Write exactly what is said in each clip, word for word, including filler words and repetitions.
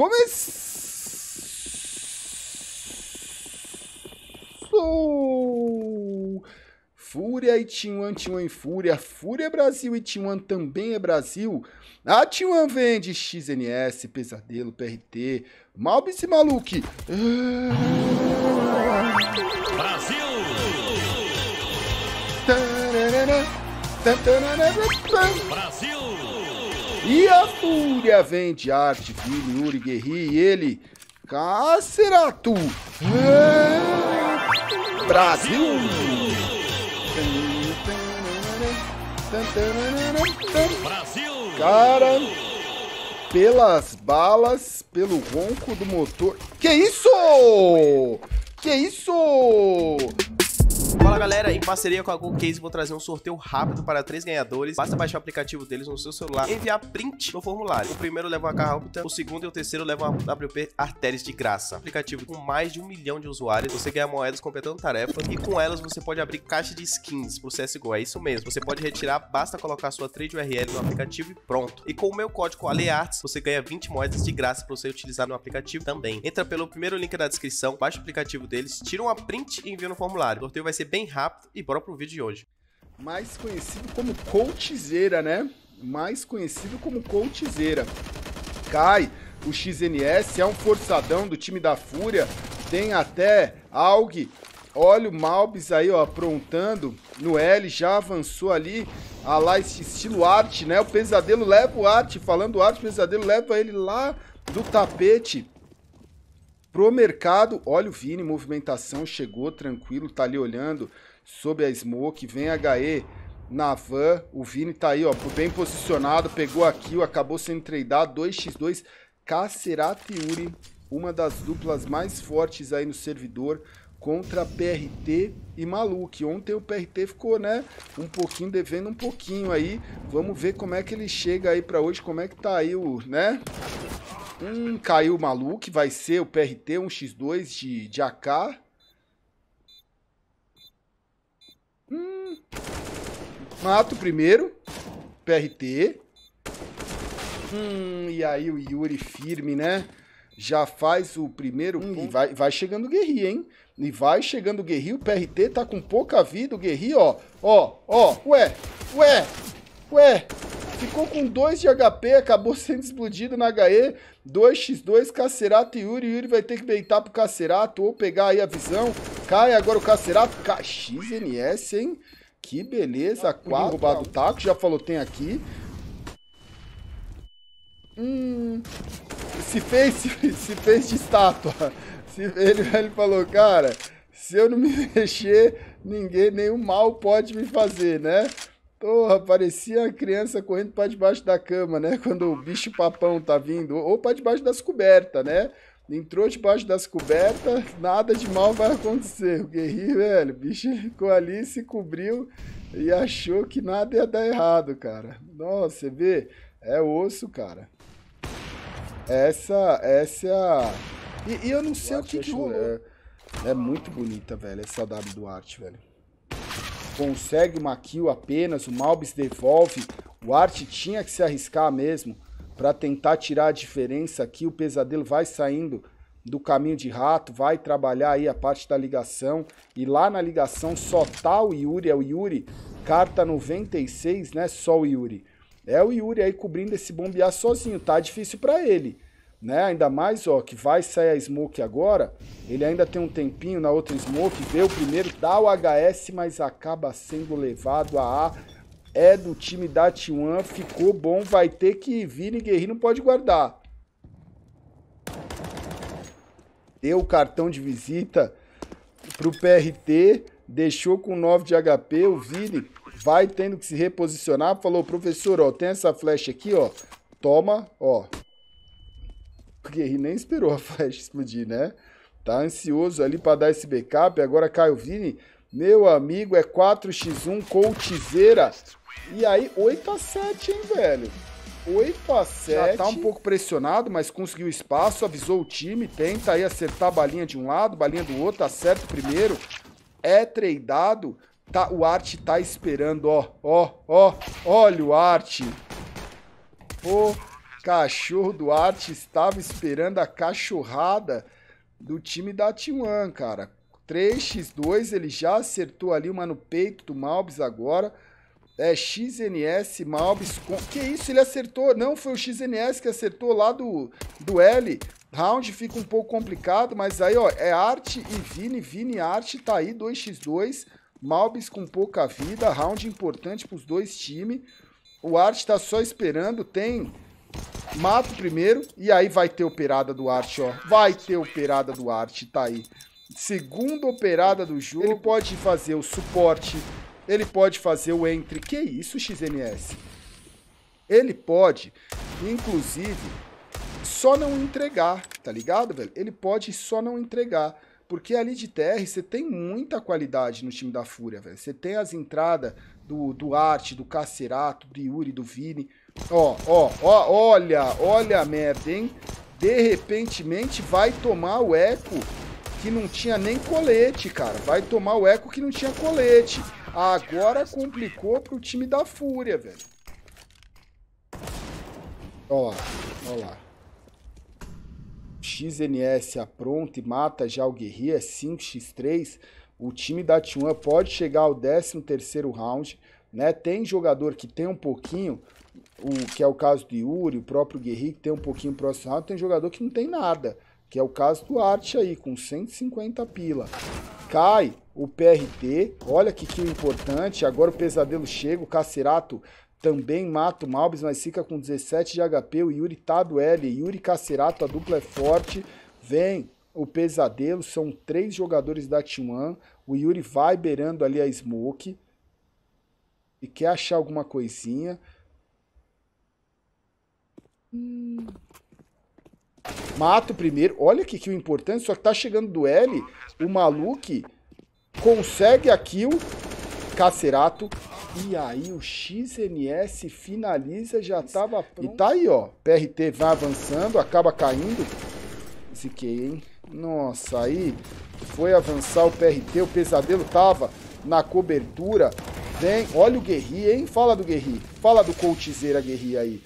Começou! Fúria e T um, T um em Fúria. Fúria é Brasil e T um também é Brasil. A T um vende X N S, Pesadelo, P R T, Malbis e Maluque. Brasil! Brasil! E a Fúria vende Arte, Billy, Yuri, Guerri e ele, Caceratu. É... Brasil! Brasil! Cara, pelas balas, pelo ronco do motor... Que isso? Que isso? Fala galera, em parceria com a GoCase vou trazer um sorteio rápido para três ganhadores. Basta baixar o aplicativo deles no seu celular e enviar print no formulário. O primeiro leva uma carrapta, o segundo e o terceiro levam a W P Artéries de graça. Aplicativo com mais de um milhão de usuários, você ganha moedas completando tarefa e com elas você pode abrir caixa de skins pro C S G O, é isso mesmo. Você pode retirar, basta colocar sua trade U R L no aplicativo e pronto. E com o meu código ALEARTES você ganha vinte moedas de graça para você utilizar no aplicativo também. Entra pelo primeiro link na descrição, baixa o aplicativo deles, tira uma print e envia no formulário. O sorteio vai ser bem rápido e bora pro vídeo de hoje. Mais conhecido como coachzeira, né? Mais conhecido como coachzeira. Cai, o X N S é um forçadão do time da Fúria. Tem até A U G. Olha o Malbis aí, ó, aprontando. No L já avançou ali. A lá esse estilo Arte, né? O Pesadelo leva o Arte. Falando Arte, o Pesadelo leva ele lá do tapete pro mercado. Olha o Vini, movimentação, chegou tranquilo, tá ali olhando sob a smoke, vem H E na van, o Vini tá aí, ó, bem posicionado, pegou a kill, acabou sendo tradeado, dois contra dois, Caceratu e Yuri, uma das duplas mais fortes aí no servidor, contra P R T e Maluque. Ontem o P R T ficou, né, um pouquinho devendo um pouquinho aí, vamos ver como é que ele chega aí pra hoje, como é que tá aí o, né... Hum, caiu o Maluque, vai ser o P R T um contra dois de, de A K. Hum, mata o primeiro, P R T. Hum, e aí o Yuri firme, né? Já faz o primeiro. Hum, e vai, vai chegando o Guerri, hein? E vai chegando o Guerri, o P R T tá com pouca vida, o Guerri, ó. Ó, ó, ué, ué, ué. Ficou com dois de H P, acabou sendo explodido na H E, dois contra dois, Caceratu e Yuri, Yuri vai ter que beitar pro Caceratu, ou pegar aí a visão, cai agora o Caceratu, X N S, hein, que beleza, quatro, roubado o taco, já falou, tem aqui, hum, se fez, se fez de estátua, se, ele, ele falou, cara, se eu não me mexer, ninguém, nenhum mal pode me fazer, né? Porra, parecia a criança correndo pra debaixo da cama, né? Quando o bicho papão tá vindo. Ou pra debaixo das cobertas, né? Entrou debaixo das cobertas, nada de mal vai acontecer. O Guerri, velho, o bicho ficou ali, se cobriu e achou que nada ia dar errado, cara. Nossa, você vê? É osso, cara. Essa, essa... E, e eu não sei o que que rolou. É, é muito bonita, velho, essa W do Arte, velho. Consegue uma kill apenas, o Malbis devolve, o Arte tinha que se arriscar mesmo para tentar tirar a diferença aqui, o Pesadelo vai saindo do caminho de rato, vai trabalhar aí a parte da ligação, e lá na ligação só tá o Yuri, é o Yuri, carta noventa e seis, né, só o Yuri, é o Yuri aí cobrindo esse bombear sozinho, tá difícil para ele, né, ainda mais, ó, que vai sair a smoke agora, ele ainda tem um tempinho na outra smoke, vê o primeiro, dá o H S, mas acaba sendo levado, a A é do time da T um, ficou bom, vai ter que vir, e Guerri não pode guardar. Deu o cartão de visita pro P R T, deixou com nove de H P, o Vini vai tendo que se reposicionar, falou, professor, ó, tem essa flecha aqui, ó, toma, ó. O Guerri nem esperou a flecha explodir, né? Tá ansioso ali pra dar esse backup. Agora cai o Vini. Meu amigo, é quatro contra um, coachzeira. E aí, oito a sete, hein, velho? oito a sete. Já tá um pouco pressionado, mas conseguiu espaço, avisou o time. Tenta aí acertar a balinha de um lado, balinha do outro. Acerta o primeiro. É tradeado. Tá, o Arte tá esperando, ó. Ó, ó. Olha o Arte. Pô. Cachorro Duarte estava esperando a cachorrada do time da T um, cara. três por dois, ele já acertou ali uma no peito do Malbis agora. É X N S, Malbis com... Que isso, ele acertou? Não, foi o X N S que acertou lá do, do L. Round fica um pouco complicado, mas aí, ó, é Arte e Vini. Vini Arte tá aí, dois por dois. Malbis com pouca vida. Round importante pros dois times. O Arte tá só esperando, tem... Mato primeiro, e aí vai ter operada do Arte, ó. Vai ter operada do Arte, tá aí. Segunda operada do jogo. Ele pode fazer o suporte, ele pode fazer o entry. Que isso, X N S? Ele pode, inclusive, só não entregar, tá ligado, velho? Ele pode só não entregar. Porque ali de T R você tem muita qualidade no time da Fúria, velho. Você tem as entradas do, do Arte, do Cacerato, do Yuri, do Vini. Ó, ó, ó, olha, olha a merda, hein? De repentemente vai tomar o eco que não tinha nem colete, cara. Vai tomar o eco que não tinha colete. Agora complicou pro time da Fúria, velho. Ó lá, ó lá. X N S apronta e mata já o Guerreiro, cinco por três. O time da T um pode chegar ao décimo terceiro round, né? Tem jogador que tem um pouquinho, o, que é o caso do Yuri, o próprio Guerreiro que tem um pouquinho próximo round, tem jogador que não tem nada, que é o caso do Arte aí, com cento e cinquenta pila. Cai o P R T, olha que kill importante, agora o Pesadelo chega, o Cacerato também mata o Malbis, mas fica com dezessete de H P, o Yuri tá do L, Yuri Cacerato, a dupla é forte, vem o Pesadelo, são três jogadores da T um, o Yuri vai beirando ali a Smoke, e quer achar alguma coisinha. Hum... Mata o primeiro, olha que kill importante, só que tá chegando do L, o Maluk consegue a kill, Cacerato, e aí o X N S finaliza, já tava pronto. E tá aí, ó, P R T vai avançando, acaba caindo, ziquei, hein, nossa, aí foi avançar o P R T, o Pesadelo tava na cobertura, vem, olha o Guerri, hein, fala do Guerri, fala do Coltizeira Guerri aí.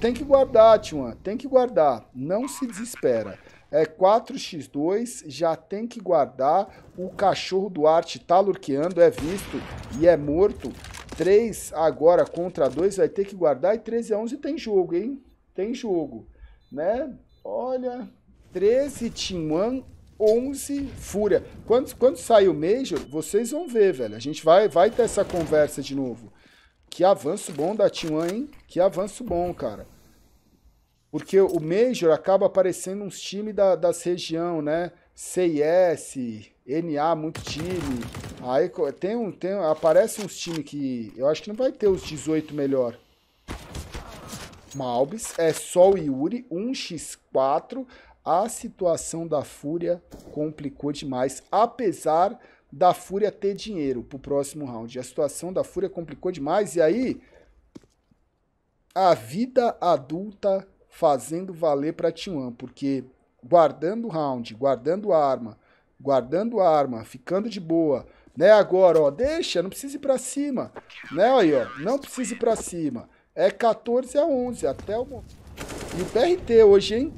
Tem que guardar, Tiuan, tem que guardar, não se desespera. É quatro por dois, já tem que guardar, o Cachorro Duarte tá lurqueando, é visto e é morto. três agora contra dois, vai ter que guardar e treze a onze tem jogo, hein? Tem jogo, né? Olha, treze Tiuan, onze Fúria. Quando, quando sair o Major, vocês vão ver, velho, a gente vai, vai ter essa conversa de novo. Que avanço bom da T um, hein? Que avanço bom, cara. Porque o Major acaba aparecendo uns times da, das região, né? C I S, N A, muito time. Aí tem um, tem, aparece uns times que... Eu acho que não vai ter os dezoito melhor. Malbis, é só o Yuri, um por quatro. A situação da Fúria complicou demais, apesar... da Fúria ter dinheiro pro próximo round. A situação da Fúria complicou demais. E aí, a vida adulta fazendo valer pra T um. Porque guardando o round, guardando a arma, guardando a arma, ficando de boa. Né, agora, ó, deixa, não precisa ir pra cima. Né, aí, ó, não precisa ir pra cima. É quatorze a onze, até o... E o P R T hoje, hein?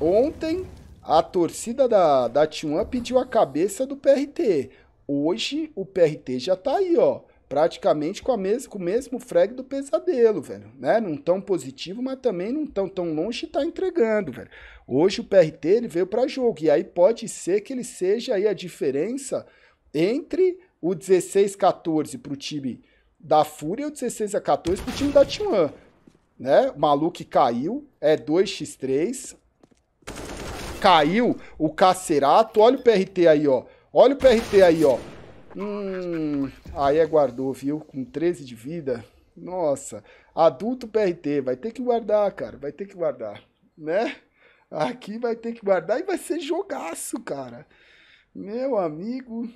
Ontem, a torcida da, da T um pediu a cabeça do P R T. Hoje, o P R T já tá aí, ó, praticamente com, a mes com o mesmo frag do Pesadelo, velho, né, não tão positivo, mas também não tão, tão longe e tá entregando, velho. Hoje o P R T, ele veio pra jogo, e aí pode ser que ele seja aí a diferença entre o dezesseis a quatorze pro time da Fúria e o dezesseis a quatorze pro time da T um, né, o Maluk caiu, é dois por três, caiu o Cacerato, olha o P R T aí, ó. Olha o P R T aí, ó. Hum, aí é guardou, viu? Com treze de vida. Nossa, adulto P R T. Vai ter que guardar, cara. Vai ter que guardar, né? Aqui vai ter que guardar e vai ser jogaço, cara. Meu amigo.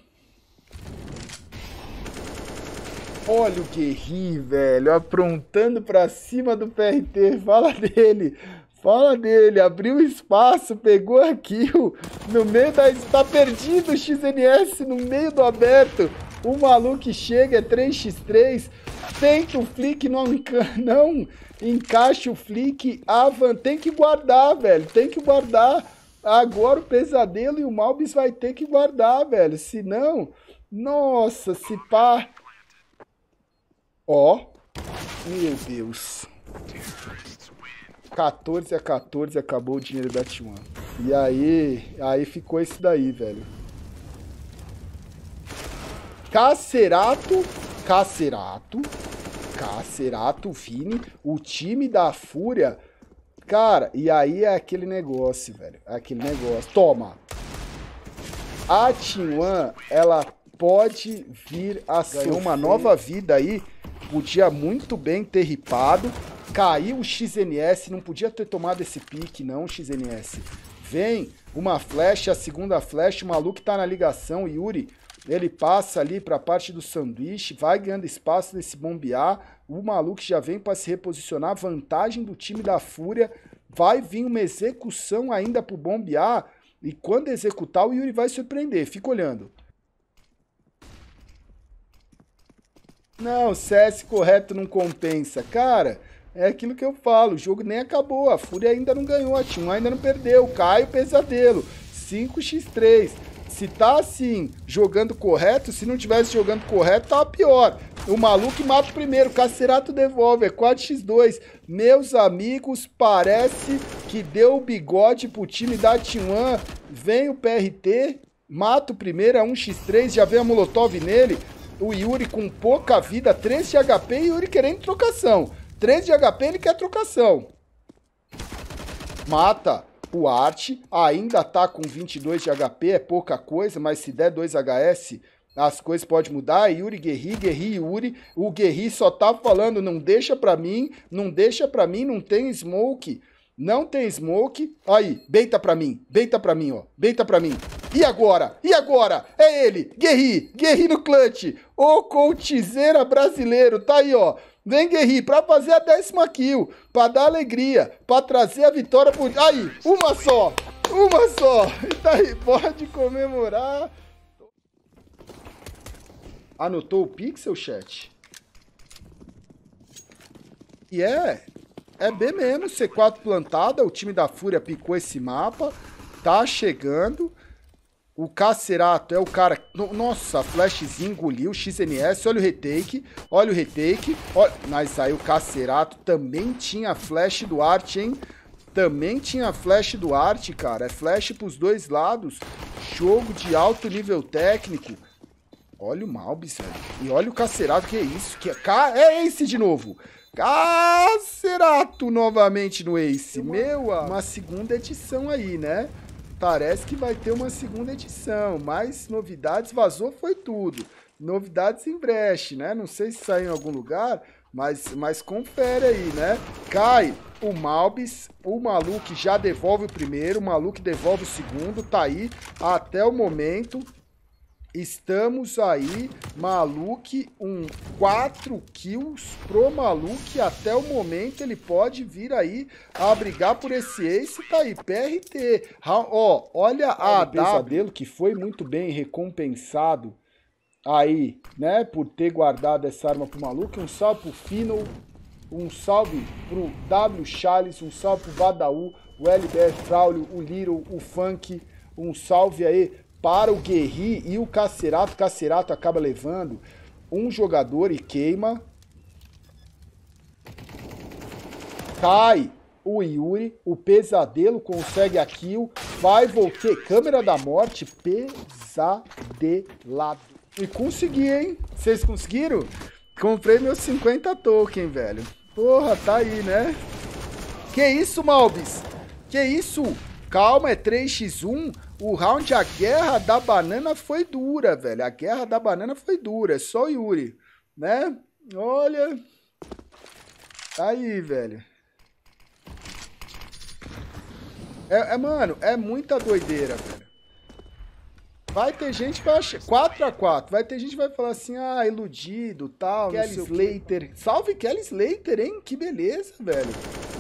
Olha o Guerri, velho. Aprontando pra cima do P R T. Fala dele. Fala dele, abriu espaço, pegou a kill, no meio da... Tá perdido o X N S no meio do aberto, o Maluk chega, é três por três, Tenta o flick, não, não encaixa o flick. Avan, tem que guardar, velho. Tem que guardar. Agora o Pesadelo e o Malbis vai ter que guardar, velho. Se não... Nossa, se pá... Ó. Meu Deus. quatorze a quatorze, acabou o dinheiro da T um. E aí... Aí ficou esse daí, velho. Cacerato... Cacerato, Cacerato, Vini, o time da Fúria, cara, e aí é aquele negócio, velho, é aquele negócio, toma, a T um, ela pode vir a ser uma nova vida aí, podia muito bem ter ripado, caiu o X N S, não podia ter tomado esse pique não, X N S, vem uma flash, a segunda flash, o maluco tá na ligação, Yuri, ele passa ali para a parte do sanduíche, vai ganhando espaço nesse bombear, o maluco já vem para se reposicionar, vantagem do time da Fúria, vai vir uma execução ainda para o bombear, e quando executar o Yuri vai surpreender, fica olhando. Não, C S correto não compensa, cara, é aquilo que eu falo, o jogo nem acabou, a Fúria ainda não ganhou, a T um ainda não perdeu, cai o Pesadelo, cinco a três. Se tá assim, jogando correto, se não tivesse jogando correto, tá pior. O maluco mata o primeiro, o Cacerato devolve, é quatro a dois. Meus amigos, parece que deu o bigode pro time da T um. Vem o P R T, mata o primeiro, é um a três, já vem a Molotov nele. O Yuri com pouca vida, três de H P e o Yuri querendo trocação. três de H P, ele quer trocação. Mata. O Arte ainda tá com vinte e dois de H P, é pouca coisa, mas se der dois H S, as coisas podem mudar. Yuri, Guerri, Guerri, Yuri. O Guerri só tá falando, não deixa pra mim, não deixa pra mim, não tem smoke, não tem smoke. Aí, beita pra mim, beita pra mim, ó, beita pra mim. E agora? E agora? É ele, Guerri, Guerri no clutch. O coutizeira brasileiro, tá aí, ó. Vem, Guerri, pra fazer a décima kill, pra dar alegria, pra trazer a vitória por... Aí, uma só, uma só. Tá aí, pode comemorar. Anotou o pixel, chat? E yeah. é, é B mesmo, C quatro plantada, o time da Fúria picou esse mapa, tá chegando... O Cacerato é o cara... Nossa, a flashzinha engoliu, o X N S, olha o retake, olha o retake, olha... Mas aí o Cacerato também tinha flash do Arte, hein? Também tinha flash do Arte, cara, é flash pros dois lados, jogo de alto nível técnico. Olha o Malbis, velho, e olha o Cacerato, que é isso, que é... É Ace de novo! Cacerato novamente no Ace, meu... Uma segunda edição aí, né? Parece que vai ter uma segunda edição, mas novidades vazou foi tudo. Novidades em breche, né? Não sei se saiu em algum lugar, mas, mas confere aí, né? Cai o Malbis, o Maluk já devolve o primeiro, o Maluk devolve o segundo, tá aí até o momento. Estamos aí, Maluk, um quatro kills pro Maluk, até o momento ele pode vir aí a brigar por esse ace, tá aí, P R T, ó, olha a A W. Pesadelo que foi muito bem recompensado aí, né, por ter guardado essa arma pro Maluk, um salve pro Final, um salve pro W Charles, um salve pro Badaú, o L B R Fraulio, o Little, o Funk, um salve aí para o Guerri e o Cacerato. O Cacerato acaba levando um jogador e queima. Cai o Yuri. O Pesadelo consegue a kill. Vai voltar. Câmera da morte. Pesadelado. E consegui, hein? Vocês conseguiram? Comprei meus cinquenta token, velho. Porra, tá aí, né? Que isso, Malbis? Que isso? Calma, é três a um. O round, a guerra da banana foi dura, velho. A guerra da banana foi dura. É só o Yuri, né? Olha. Tá aí, velho. É, é, mano, é muita doideira, velho. Vai ter gente que vai achar... quatro a quatro. Vai ter gente que vai falar assim, ah, iludido, tal. Kelly Slater. Salve, Kelly Slater, hein? Que beleza, velho.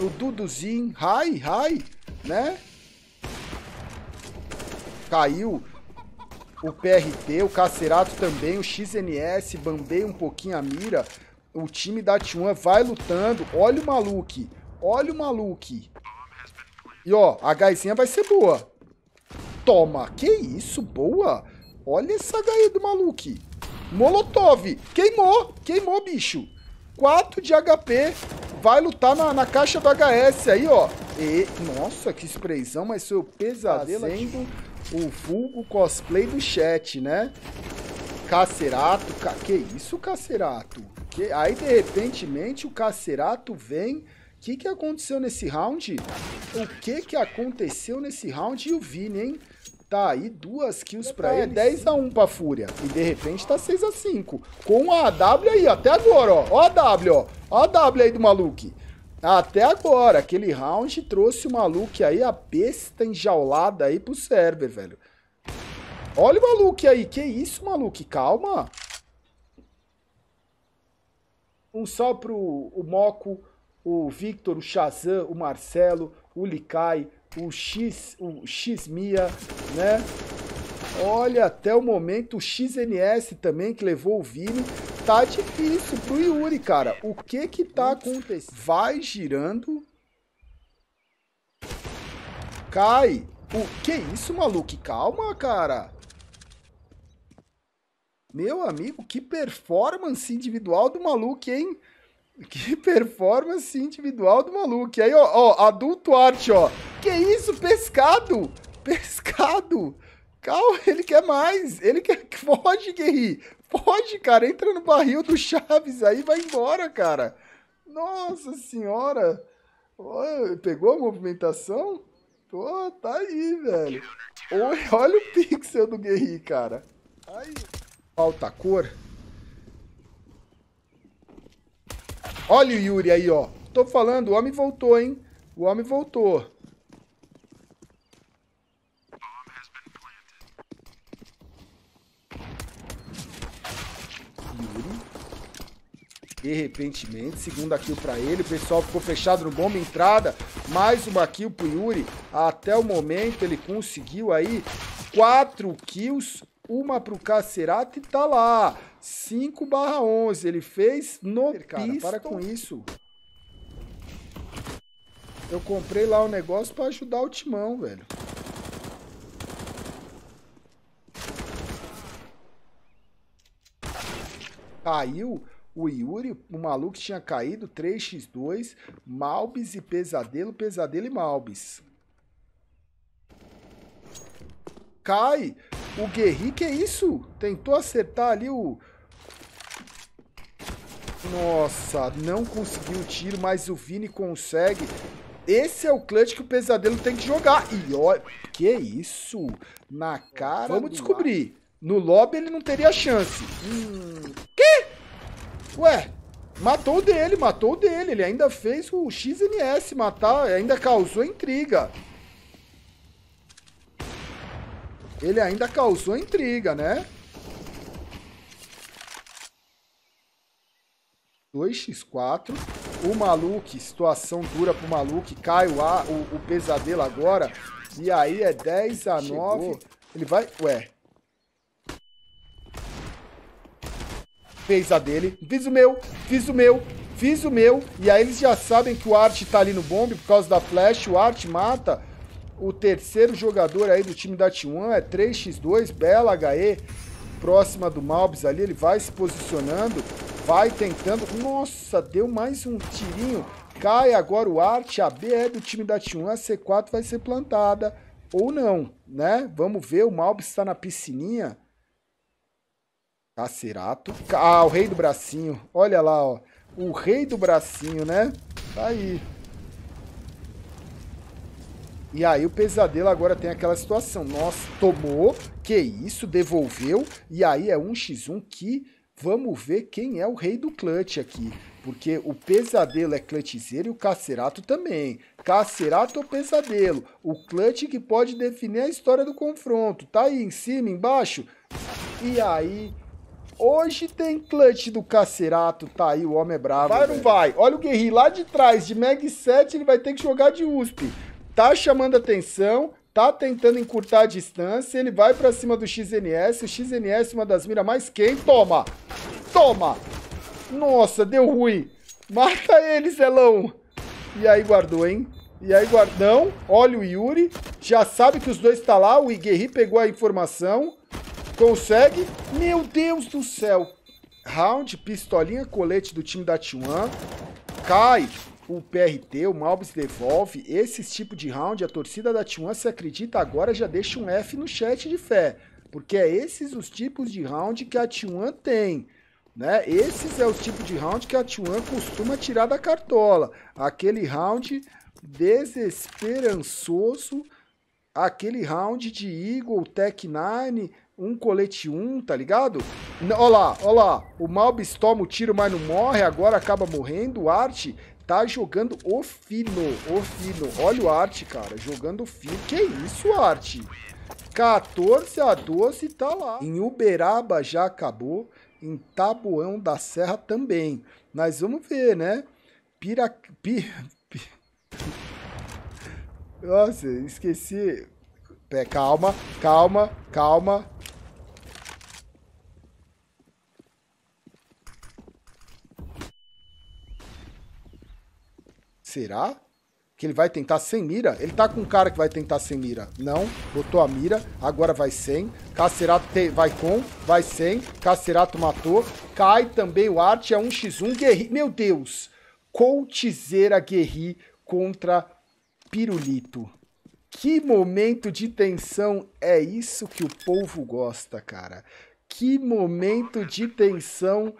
O Duduzinho. Hi, hi, né? Caiu o P R T, o Cacerato também, o X N S, bambeia um pouquinho a mira. O time da T um vai lutando. Olha o maluco. Olha o maluco. E, ó, a HEzinha vai ser boa. Toma. Que isso, boa. Olha essa H E do maluco. Molotov. Queimou. Queimou, bicho. quatro de H P. Vai lutar na, na caixa do H S aí, ó. E, nossa, que sprayzão. Mas seu pesadelo fazendo o vulgo cosplay do chat, né? Cacerato. Ca... Que isso, Cacerato? Aí, de repente, o Cacerato vem. O que, que aconteceu nesse round? O que, que aconteceu nesse round? E o Vini, hein? Tá aí, duas kills pra ele. dez a um pra Fúria. E, de repente, tá seis a cinco. Com a AW aí, até agora, ó. Ó a AW, ó. Ó a AW aí do maluco. Até agora. Aquele round trouxe o maluco aí, a besta enjaulada aí pro server, velho. Olha o maluco aí. Que isso, maluco? Calma. Um salve pro o Moco, o Victor, o Shazam, o Marcelo, o Likai, o X, o Xmia, né? Olha, até o momento o X N S também que levou o Vini. Tá difícil pro Yuri, cara. O que que tá acontecendo? Vai girando. Cai. O que é isso, maluco? Calma, cara. Meu amigo, que performance individual do maluco, hein? Que performance individual do maluco. Aí, ó, ó, adulto arte, ó. Que isso, pescado? Pescado. Calma, ele quer mais. Ele quer... Foge, Guerri. Foge, cara. Entra no barril do Chaves aí e vai embora, cara. Nossa senhora. Olha, pegou a movimentação? Pô, tá aí, velho. Olha, olha o pixel do Guerri, cara. Aí... Alta cor. Olha o Yuri aí, ó. Tô falando, o homem voltou, hein? O homem voltou. Yuri. De repente, segunda kill pra ele. O pessoal ficou fechado no bomba entrada. Mais uma kill pro Yuri. Até o momento ele conseguiu aí quatro kills. Uma pro Cacerato e tá lá. cinco barra onze. Ele fez no cara, pistol. Para com isso. Eu comprei lá um negócio pra ajudar o Timão, velho. Caiu o Yuri. O maluco tinha caído. três a dois. Malbis e Pesadelo. Pesadelo e Malbis. Cai. O Guerri, que é isso? Tentou acertar ali o... Nossa, não conseguiu o tiro, mas o Vini consegue. Esse é o clutch que o Pesadelo tem que jogar. E olha, que isso? Na cara. Vamos descobrir. No lobby ele não teria chance. Hum... Que? Ué, matou o dele, matou o dele. Ele ainda fez o X N S matar, ainda causou intriga. Ele ainda causou intriga, né? dois a quatro. O maluco, situação dura pro maluco. Cai o, a, o, o Pesadelo agora. E aí é dez a nove. Chegou. Ele vai... Ué. Fez a dele. Fiz o meu. Fiz o meu. Fiz o meu. E aí eles já sabem que o Art tá ali no bombe por causa da flash. O Art mata... O terceiro jogador aí do time da T um é três a dois, bela H E, próxima do Malbis ali, ele vai se posicionando, vai tentando, nossa, deu mais um tirinho, cai agora o Art, a B é do time da T um, a C quatro vai ser plantada, ou não, né? Vamos ver, o Malbis está na piscininha, Cacerato, ah, o rei do bracinho, olha lá, ó, o rei do bracinho, né? Tá aí. E aí o Pesadelo agora tem aquela situação. Nossa, tomou. Que isso, devolveu. E aí é um contra um que vamos ver quem é o rei do clutch aqui. Porque o Pesadelo é clutchzeiro e o Cacerato também. Cacerato ou Pesadelo? O clutch que pode definir a história do confronto. Tá aí em cima, embaixo. E aí... Hoje tem clutch do Cacerato, tá aí, o homem é bravo. Vai ou não vai? Olha o Guerri lá de trás, de Mag sete, ele vai ter que jogar de U S P. Tá chamando atenção, tá tentando encurtar a distância, ele vai pra cima do X N S, o X N S uma das miras mais quentes, toma, toma, Nossa, deu ruim. Mata ele, Zelão. E aí guardou, hein? E aí guardão. Olha o Yuri. Já sabe que os dois estão lá. O Iguerri pegou a informação. Consegue. Meu Deus do céu. Round, pistolinha, colete do time da T um. Cai o P R T, o Malbis devolve. Esses tipos de round, a torcida da T um, se acredita agora, já deixa um F no chat de fé. Porque é esses os tipos de round que a T um tem. Né? Esses é os tipos de round que a T um costuma tirar da cartola. Aquele round desesperançoso. Aquele round de Eagle, Tec nove... Um colete um, tá ligado? Olha lá, olha lá. O Malbis toma o tiro, mas não morre. Agora acaba morrendo. O Art tá jogando o fino. O fino. Olha o Art, cara. Jogando o fino. Que isso, Art? quatorze a doze tá lá. Em Uberaba já acabou. Em Taboão da Serra também. Mas vamos ver, né? Pira... Pira... Pira... Nossa, esqueci. Pé, calma, calma, calma. Será que ele vai tentar sem mira? Ele tá com um cara que vai tentar sem mira. Não, botou a mira, agora vai sem. Cacerato te, vai com, vai sem. Cacerato matou. Cai também o Arte, é um contra um. Guerri, meu Deus. Coltizeira Guerri contra Pirulito. Que momento de tensão, é isso que o povo gosta, cara. Que momento de tensão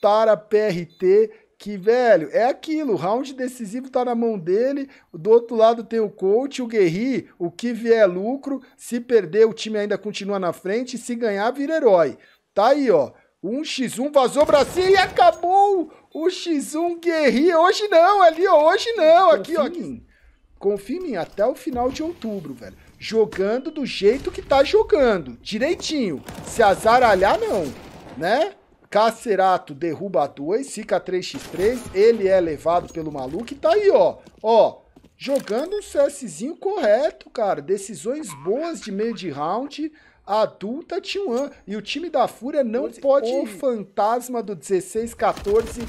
para P R T, que, velho, é aquilo, o round decisivo tá na mão dele, do outro lado tem o coach, o Guerri, o que vier lucro, se perder o time ainda continua na frente, se ganhar vira herói. Tá aí, ó, um contra um, vazou pra cima e acabou o xis um Guerri, hoje não, ali, ó, hoje não, aqui, ó, aqui. Confia em mim, até o final de outubro, velho. Jogando do jeito que tá jogando. Direitinho. Se azaralhar, não. Né? Cacerato derruba dois, fica três contra três. Ele é levado pelo maluco e tá aí, ó. Ó, jogando um CSzinho correto, cara. Decisões boas de meio de round. Adulta T um. E o time da Fúria não pode... O fantasma do dezesseis a quatorze...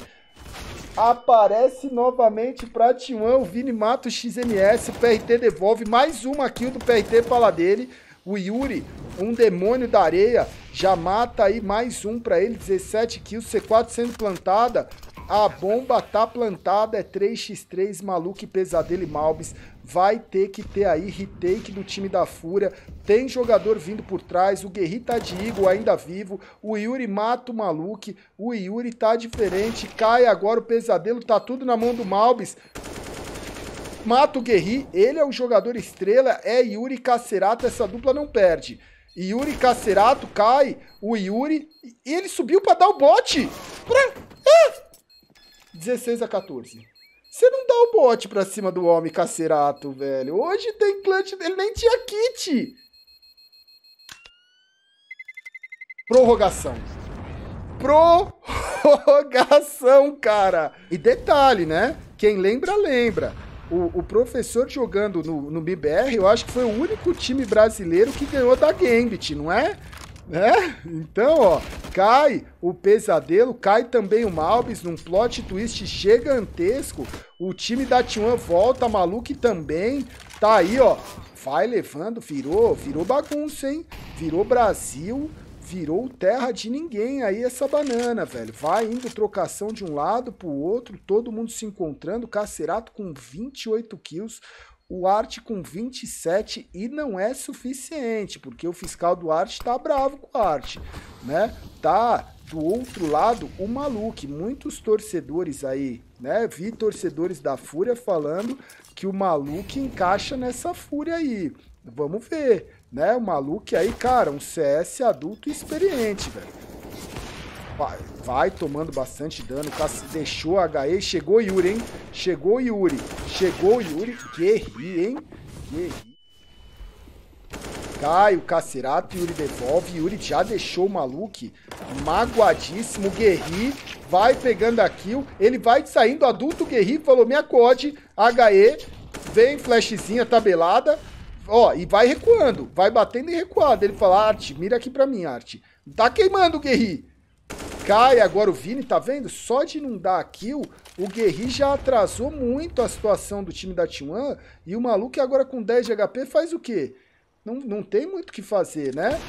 Aparece novamente pra T um, o Vini mata o X M S, o P R T devolve mais uma kill do P R T pra lá dele. O Yuri, um demônio da areia, já mata aí mais um pra ele, dezessete kills, C quatro sendo plantada. A bomba tá plantada, é três contra três, maluco e pesadelo e Malbis. Vai ter que ter aí retake do time da Fúria. Tem jogador vindo por trás. O Guerri tá de Eagle ainda vivo. O Yuri mata o maluco. O Yuri tá diferente. Cai agora o pesadelo. Tá tudo na mão do Malbis. Mata o Guerri. Ele é o jogador estrela. É Yuri e Cacerato. Essa dupla não perde. Yuri e Cacerato cai. O Yuri. Ele subiu pra dar o bote. Pra... Ah! dezesseis a quatorze. Você não dá o bote pra cima do homem, Cacerato, velho. Hoje tem clutch... Ele nem tinha kit. Prorrogação. Prorrogação, cara. E detalhe, né? Quem lembra, lembra. O, o professor jogando no, no B B R, eu acho que foi o único time brasileiro que ganhou da Gambit, não é? Né? Então, ó, cai o pesadelo, cai também o Malbis num plot twist gigantesco. O time da T um volta, maluco também. Tá aí, ó. Vai levando, virou, virou bagunça, hein? Virou Brasil, virou terra de ninguém aí essa banana, velho. Vai indo trocação de um lado pro outro, todo mundo se encontrando. Cacerato com vinte e oito kills. O Arte com vinte e sete e não é suficiente, porque o fiscal do Arte tá bravo com o Arte, né? Tá do outro lado o maluco, muitos torcedores aí, né? Vi torcedores da Fúria falando que o maluco encaixa nessa Fúria aí. Vamos ver, né? O maluco aí, cara, um C S adulto experiente, velho. Vai, vai tomando bastante dano. Deixou a H E. Chegou o Yuri, hein? Chegou o Yuri. Chegou o Yuri. Guerri, hein? Guerri. Cai o Cacerato. Yuri devolve. Yuri já deixou o maluco magoadíssimo. Guerri vai pegando a kill. Ele vai saindo. Adulto Guerri falou: me acode. H E. Vem flashzinha tabelada. Ó, e vai recuando. Vai batendo e recuado. Ele fala: Arte, mira aqui pra mim, Arte. Tá queimando o Guerri. cai agora o Vini, tá vendo? Só de não dar a kill, o Guerri já atrasou muito a situação do time da T um e o maluco agora com dez de H P faz o quê? Não, não tem muito o que fazer, né?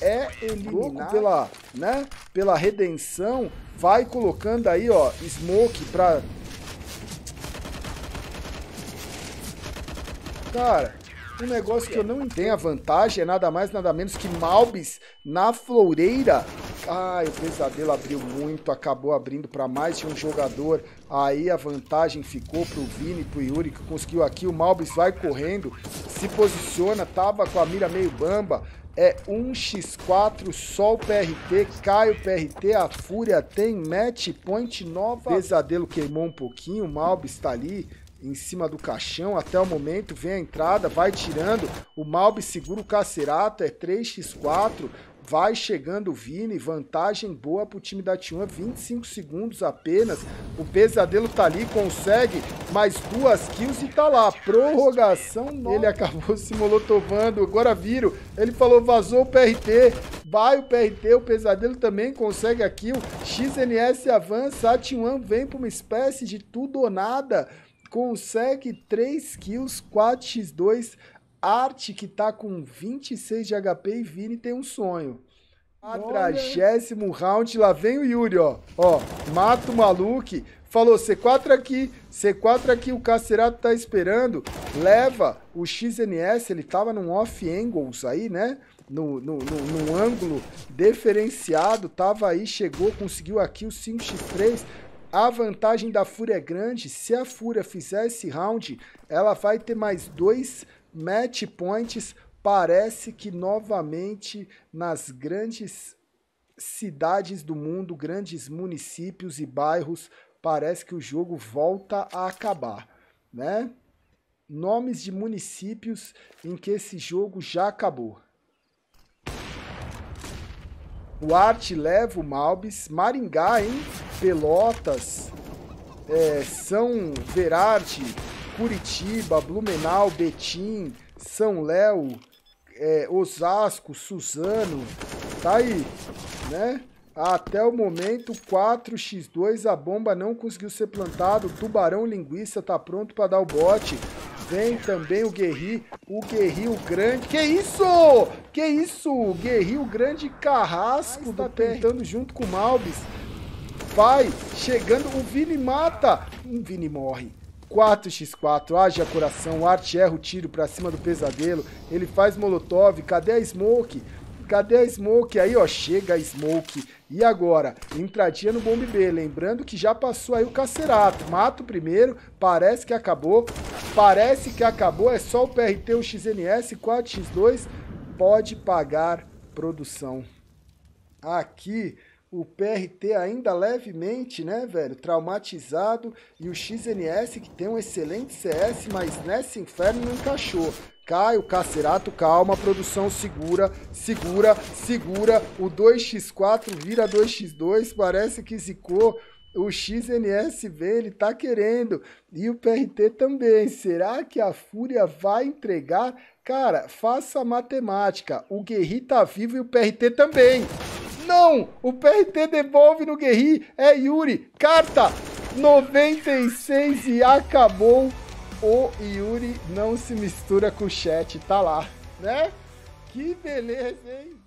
É eliminado pela, né, pela redenção, vai colocando aí, ó, smoke pra... Cara, um negócio que eu não entendo, a vantagem é nada mais, nada menos que Malbis na floreira. Ai, o pesadelo abriu muito, acabou abrindo para mais de um jogador. Aí a vantagem ficou pro Vini, pro Yuri, que conseguiu aqui. O Malbis vai correndo, se posiciona, tava com a mira meio bamba. É um contra quatro, só o P R T, cai o P R T, a Fúria tem match point nova. O pesadelo queimou um pouquinho, o Malbis tá ali em cima do caixão até o momento, vem a entrada, vai tirando, o Malbis segura o Cacerato, é três contra quatro, vai chegando o Vini, vantagem boa pro time da T um, vinte e cinco segundos apenas, o pesadelo tá ali, consegue mais duas kills e tá lá, prorrogação nova. Ele acabou se molotovando, agora viram, ele falou, vazou o P R T, vai o P R T, o pesadelo também consegue a kill, X N S avança, a T um vem pra uma espécie de tudo ou nada, consegue três kills, quatro contra dois, Arte que tá com vinte e seis de H P e Vini tem um sonho. Quadragésimo round, lá vem o Yuri, ó. Ó, mata o maluco. Falou, C quatro aqui, C quatro aqui, o Cacerato tá esperando. Leva o X N S, ele tava num off-angles aí, né? No, no, no, no ângulo diferenciado, tava aí, chegou, conseguiu aqui o cinco contra três. A vantagem da Fúria é grande. Se a Fúria fizer esse round, ela vai ter mais dois... match points, parece que novamente nas grandes cidades do mundo, grandes municípios e bairros, parece que o jogo volta a acabar, né? Nomes de municípios em que esse jogo já acabou. O Arte leva o Malbis, Maringá, hein? Pelotas, é, São Verardi, Curitiba, Blumenau, Betim, São Léo, é, Osasco, Suzano, tá aí, né? Até o momento, quatro contra dois, a bomba não conseguiu ser plantada, o Tubarão Linguiça tá pronto pra dar o bote, vem também o Guerri, o Guerri, o grande, que isso? Que isso? O Guerri, o grande carrasco, tá tentando junto com o Malbis, vai, chegando, o Vini mata, o Vini morre. quatro contra quatro, haja coração, o Arte erra o tiro pra cima do pesadelo, ele faz molotov, cadê a smoke? Cadê a smoke? Aí ó, chega a smoke, e agora? Entradinha no bomb B, lembrando que já passou aí o Cacerato, mata o primeiro, parece que acabou, parece que acabou, é só o P R T, o X N S, quatro contra dois, pode pagar produção. Aqui... o P R T ainda levemente, né, velho, traumatizado. E o X N S, que tem um excelente C S, mas nesse inferno não encaixou. Cai o Cacerato, calma, produção segura, segura, segura. O dois contra quatro vira dois contra dois, parece que zicou. O X N S vê, ele tá querendo. E o P R T também. Será que a Fúria vai entregar? Cara, faça a matemática. O Guerri tá vivo e o P R T também. Não! O P R T devolve no Guerri, é Yuri, carta noventa e seis e acabou. O Yuri não se mistura com o chat, tá lá, né? Que beleza, hein?